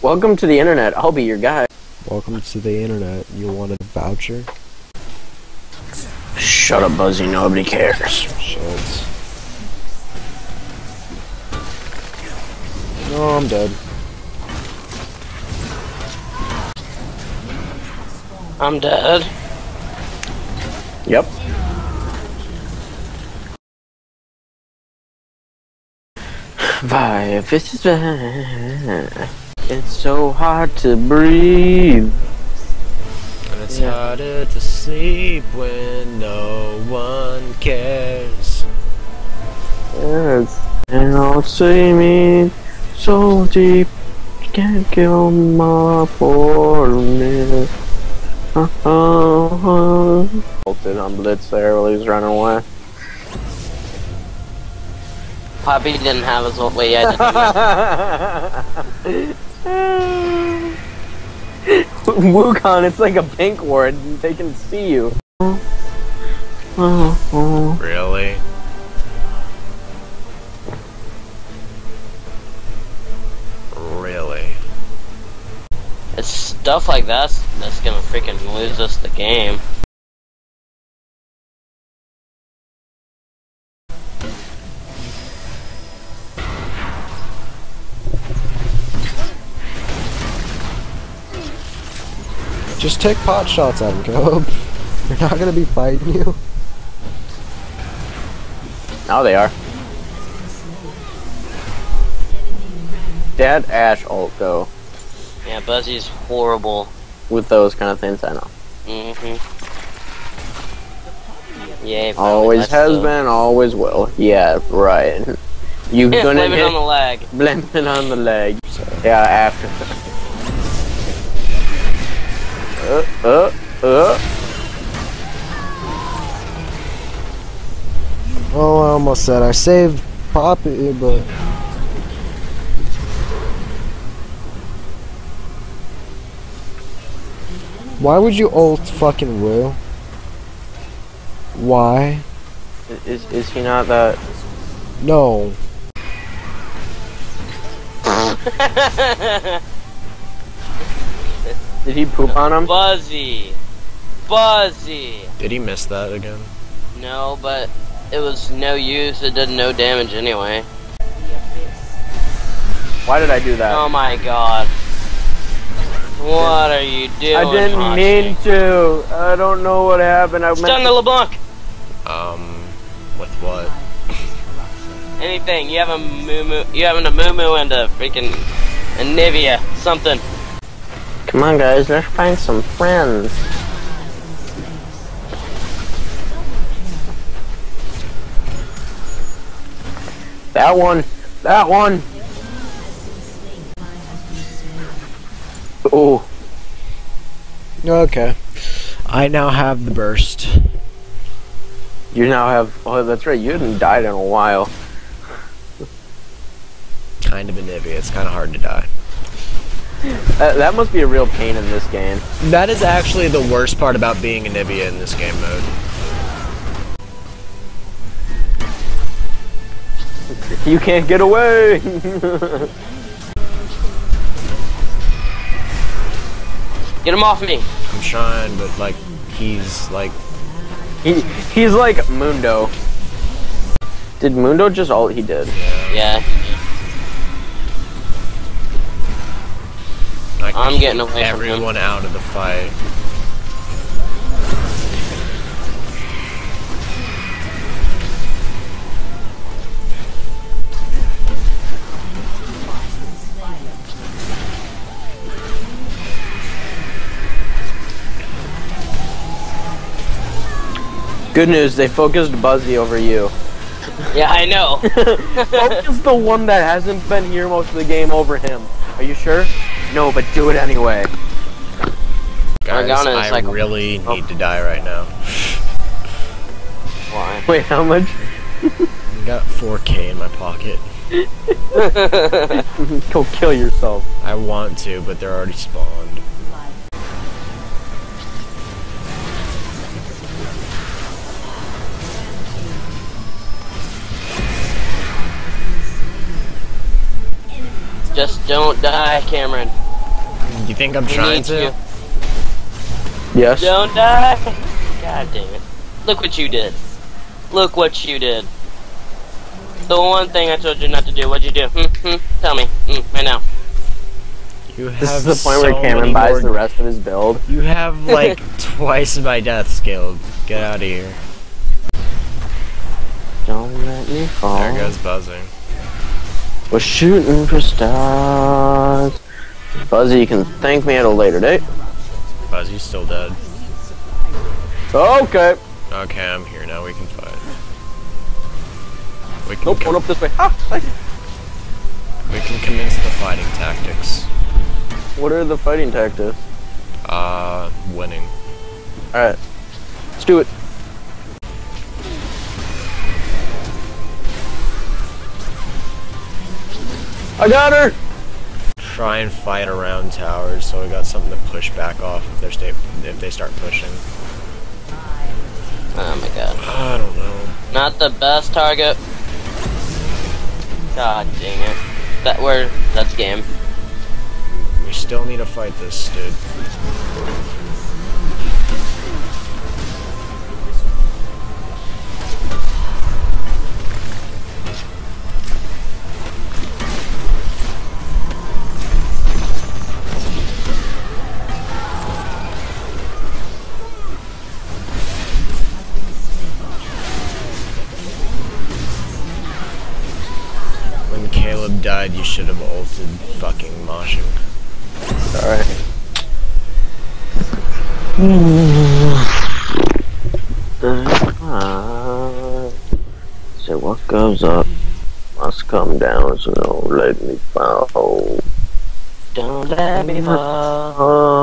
Welcome to the internet. I'll be your guide. Welcome to the internet. You wanted a voucher? Shut up, Buzzy. Nobody cares. Shit. No, I'm dead. I'm dead. Yep. It's so hard to breathe. And it's harder to sleep when no one cares. Yes. And I'll see me so deep, you can't kill my poor man. Bolted on Blitz there while he was running away. Poppy didn't have his old way yet. Wukong, it's like a pink ward. They can see you. Really? Really? It's stuff like that that's gonna freaking lose us the game. Just take pot shots at him, Cobb. They're not gonna be fighting you. Now they are. Dead Ash ult, though. Yeah, Buzzy's horrible with those kind of things, I know. Mm-hmm. Yeah, always has been, always will. Yeah, right. You gonna blame it on the lag. Blame it on the lag. Yeah, after. Oh, I almost said I saved Poppy, but why would you ult fucking Wu? Why? Is he not that? No. Did he poop on him? Buzzy! Buzzy! Did he miss that again? No, but it was no use. It did no damage anyway. Why did I do that? Oh my god. What are you doing? I didn't mean to. I don't know what happened. I stun the LeBlanc! With what? Anything. You have a moo-moo. You having a moo-moo and a freaking Anivia. Something. Come on, guys, let's find some friends. That one! That one! Ooh. Okay. I now have the burst. You now have... Oh, that's right, you haven't died in a while. Kind of an idiot. It's kind of hard to die. That must be a real pain in this game. That is actually the worst part about being Anivia in this game mode. You can't get away! Get him off me! I'm trying, but like, he's like... He's like Mundo. Did Mundo just ult? He did. Yeah. I'm getting away everyone out of the fight. Good news, they focused Buzzy over you. Yeah, I know. Focus the one that hasn't been here most of the game over him. Are you sure? No, but do it anyway. Guys, I really need to die right now. Why? Wait, how much? I got 4K in my pocket. Go kill yourself. I want to, but they're already spawned. Just don't die, Cameron. think I'm trying to? Yes. Don't die! God damn it. Look what you did. Look what you did. The one thing I told you not to do, what'd you do? Tell me. Right now. You have this is the point where Cameron buys the rest of his build. You have like twice my death skill. Get out of here. Don't let me fall. There goes Buzzy. We're shooting for stars. Buzzy, you can thank me at a later date. Buzzy's still dead. Okay. Okay, I'm here now. We can fight. We can nope, one up this way. Ah, we can commence the fighting tactics. What are the fighting tactics? Winning. Alright. Let's do it. I got her! Try and fight around towers so we got something to push back off if they start pushing. Oh my god. I don't know. Not the best target. God dang it. That's game. We still need to fight this dude. Died, you should have ulted fucking moshing. Alright. So what goes up must come down, so don't let me fall. Don't let me fall.